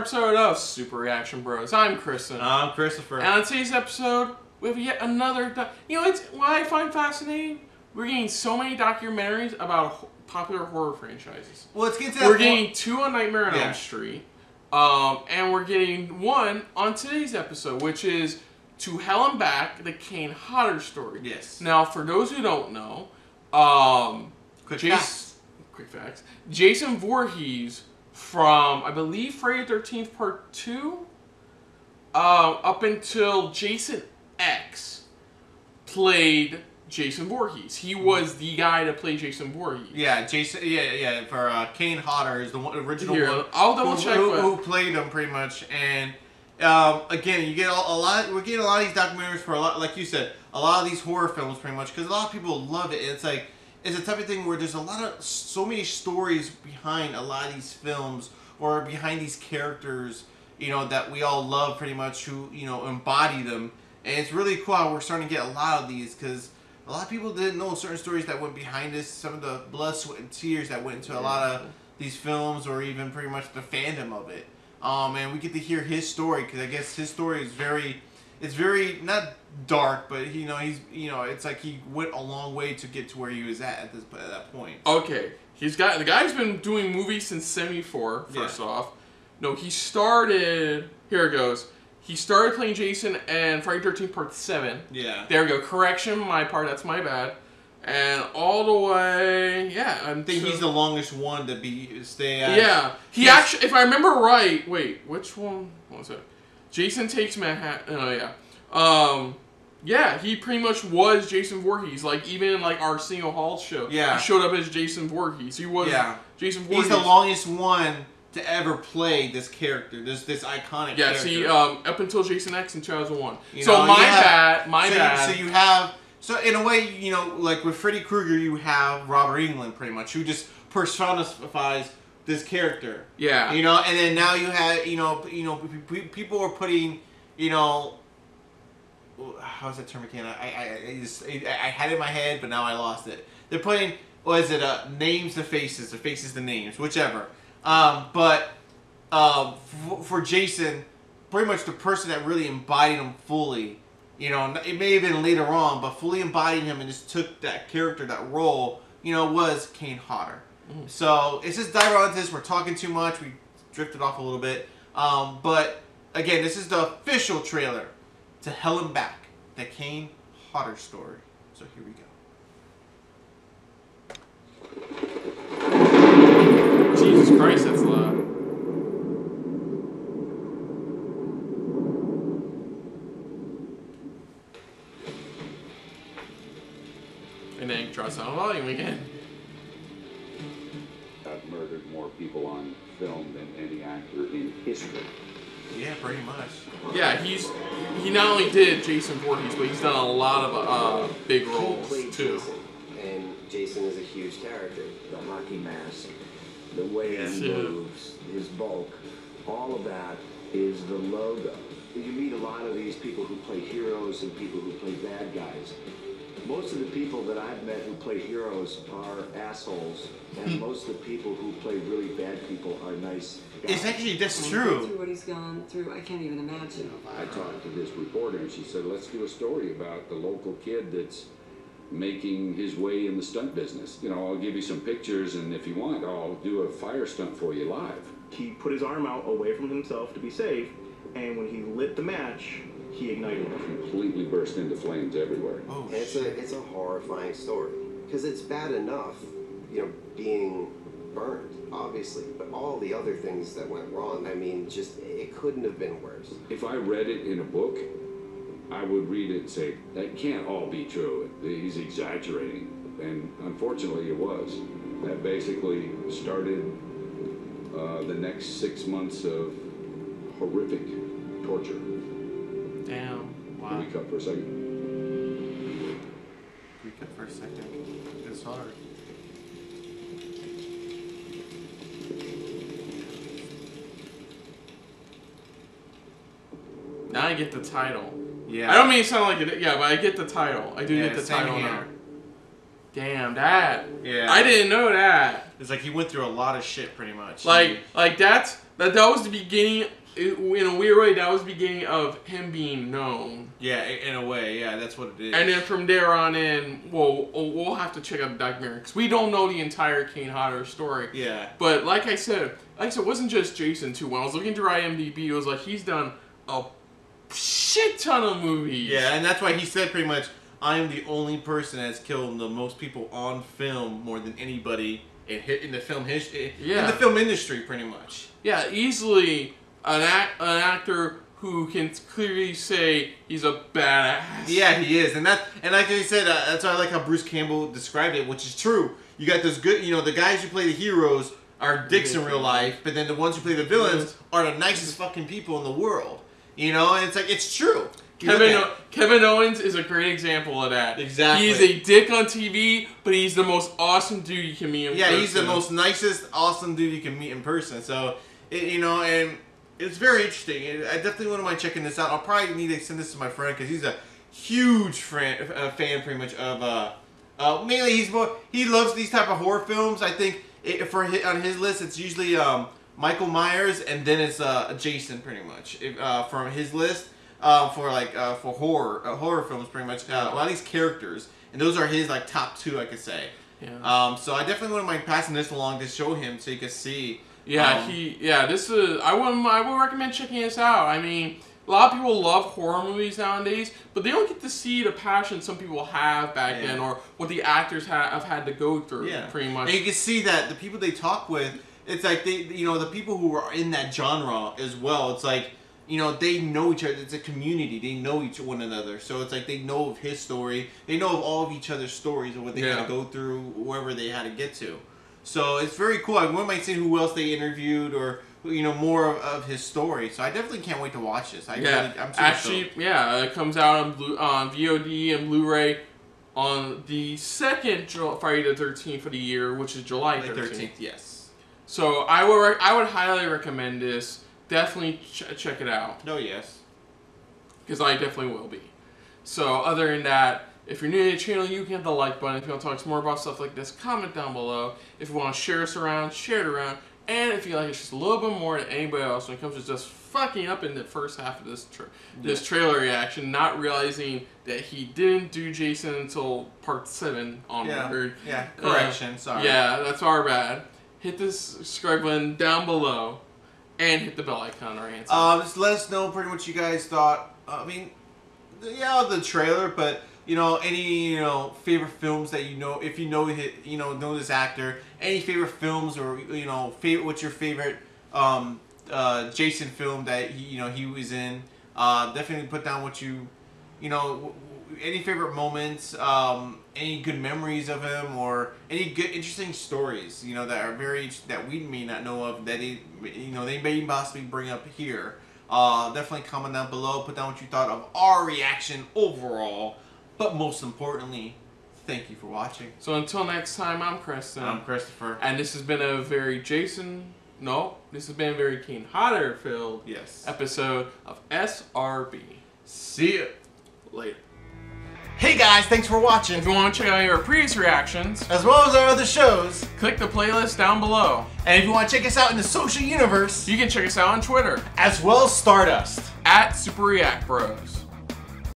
episode of Super Reaction Bros. I'm Kristen. I'm Christopher. And on today's episode, we have yet another... You know, what I find fascinating? We're getting so many documentaries about popular horror franchises. Well, let's get to that. We're getting two on Nightmare on Elm Street. And we're getting one on today's episode, which is To Hell and Back, the Kane Hodder story. Yes. Now, for those who don't know... Quick facts. Jason Voorhees... From, I believe, Friday the 13th Part 2 up until Jason X played Jason Voorhees. He was the guy that played Jason Voorhees. Yeah, Jason. Yeah, yeah. For Kane Hodder is the one, original one. I'll double check who played him pretty much. And again, you get a lot. We're getting a lot of these documentaries for a lot, like you said, a lot of these horror films pretty much because a lot of people love it. It's like. It's a type of thing where there's a lot of, so many stories behind a lot of these films or behind these characters, you know, that we all love pretty much who, you know, embody them. And it's really cool how we're starting to get a lot of these because a lot of people didn't know certain stories that went behind this, some of the blood, sweat, and tears that went into a lot of these films or even pretty much the fandom of it. And we get to hear his story because I guess his story is very... It's very, not dark, but, you know, he's, you know, it's like he went a long way to get to where he was at that point. Okay. He's got, the guy's been doing movies since 74, first off. No, he started, here it goes. He started playing Jason and Friday the 13th Part 7. Yeah. There we go. Correction, my part, that's my bad. And all the way, I think he's the longest one to be, stay at. Yeah. He actually, if I remember right, wait, which one was it? Jason Takes Manhattan. Oh yeah, yeah. He pretty much was Jason Voorhees. Like even in like our Arsenio Hall show, he showed up as Jason Voorhees. He was Jason Voorhees. He's the longest one to ever play this character. This iconic. Yeah. Character. See, up until Jason X in 2001. So know, my bad. So you have. So in a way, you know, like with Freddy Krueger, you have Robert Englund pretty much, who just personifies this character, you know, and then now you have, you know, people are putting, you know, how's that term again? I had it in my head, but now I lost it. They're putting, names to faces, or faces to names, whichever. For Jason, pretty much the person that really embodied him fully, you know, it may have been later on, but fully embodying him and just took that character, that role, you know, was Kane Hodder. So, it's just dive right into this. We're talking too much. We drifted off a little bit. But, again, this is the official trailer to Hell and Back, the Kane Hodder story. So, here we go. Jesus Christ, that's loud. And then draw sound volume again. Murdered more people on film than any actor in history. Yeah, pretty much. Yeah, he not only did Jason Voorhees, but he's done a lot of big roles too. Jason, and Jason is a huge character. The hockey mask, the way he moves, his bulk, all of that is the logo. You meet a lot of these people who play heroes and people who play bad guys. Most of the people that I've met who play heroes are assholes, and most of the people who play really bad people are nice guys. It's actually, that's true. Through what he's gone through, I can't even imagine. I talked to this reporter, and she said, let's do a story about the local kid that's making his way in the stunt business. You know, I'll give you some pictures, and if you want, I'll do a fire stunt for you live. He put his arm out away from himself to be safe, and when he lit the match... He ignited it. Completely burst into flames everywhere. Oh, it's a horrifying story because it's bad enough, you know, being burned, obviously, but all the other things that went wrong. I mean, just it couldn't have been worse. If I read it in a book, I would read it and say that can't all be true. He's exaggerating, and unfortunately, it was. That basically started the next 6 months of horrific torture. Damn. Wow. Wake up for a second. Wake up for a second. It's hard. Now I get the title. Yeah. I don't mean it sound like it, but I get the title. I do get the title now. Damn that. Yeah. I didn't know that. It's like he went through a lot of shit, pretty much. Like that was the beginning. In a weird way, that was the beginning of him being known. Yeah, in a way, yeah, that's what it is. And then from there on in, we'll have to check out the documentary because we don't know the entire Kane Hodder story. Yeah. But like I said, it wasn't just Jason too. When I was looking through IMDb, it was like he's done a shit ton of movies. Yeah, and that's why he said pretty much, I am the only person that has killed the most people on film more than anybody in the film history. Yeah. In the film industry, pretty much. Yeah, easily. An actor who can clearly say he's a badass. Yeah, he is, and like I said, that's why I like how Bruce Campbell described it, which is true. You got those good, you know, the guys who play the heroes are dicks in real life, but then the ones who play the villains are the nicest fucking people in the world. You know, and it's like it's true. Kevin Owens is a great example of that. Exactly. He's a dick on TV, but he's the most awesome dude you can meet in person. Yeah, he's the most nicest, awesome dude you can meet in person. So, you know, and it's very interesting. I definitely wouldn't mind checking this out. I'll probably need to send this to my friend because he's a huge fan, pretty much of. Mainly, he loves these type of horror films. I think on his list, it's usually Michael Myers and then it's Jason, pretty much from his list for horror films, pretty much. A lot of these characters, and those are his like top two, I could say. Yeah. So I definitely wouldn't mind passing this along to show him so you can see. Yeah, this is. I would recommend checking this out. I mean, a lot of people love horror movies nowadays, but they don't get to see the passion some people have back then, or what the actors have had to go through. Yeah, pretty much. And you can see that the people they talk with, it's like they, you know, the people who are in that genre as well. It's like, you know, they know each other. It's a community. They know one another. So it's like they know of his story. They know of all of each other's stories and what they had to go through, wherever they had to get to. So it's very cool. I wouldn't mind seeing who else they interviewed or, you know, more of his story. So I definitely can't wait to watch this. Actually, it comes out on VOD and Blu-ray on the second Friday the 13th of the year, which is July 13th. Yes. So I would highly recommend this. Definitely check it out. No, yes. Because I definitely will be. So other than that, if you're new to the channel, you can hit the like button. If you want to talk some more about stuff like this, comment down below. If you want to share us around, share it around. And if you like it just a little bit more than anybody else when it comes to just fucking up in the first half of this trailer reaction, not realizing that he didn't do Jason until part 7 onward. Yeah, correction, sorry. Yeah, that's our bad. Hit the subscribe button down below and hit the bell icon or answer. Just let us know pretty much what you guys thought. I mean, yeah, the trailer, but you know, any, you know, favorite films that you know, if you know, you know this actor, any favorite films or, you know, what's your favorite Jason film that, you know, he was in. Definitely put down what you know, any favorite moments, any good memories of him or any good, interesting stories, you know, that are that we may not know of, that, you know, they may possibly bring up here. Definitely comment down below, put down what you thought of our reaction overall. But most importantly, thank you for watching. So until next time, I'm Preston. I'm Christopher. And this has been a very very Kane Hodder filled episode of SRB. See ya later. Hey guys, thanks for watching. If you want to check out our previous reactions, as well as our other shows, click the playlist down below. And if you want to check us out in the social universe, you can check us out on Twitter, as well as Stardust, @Super React Bros.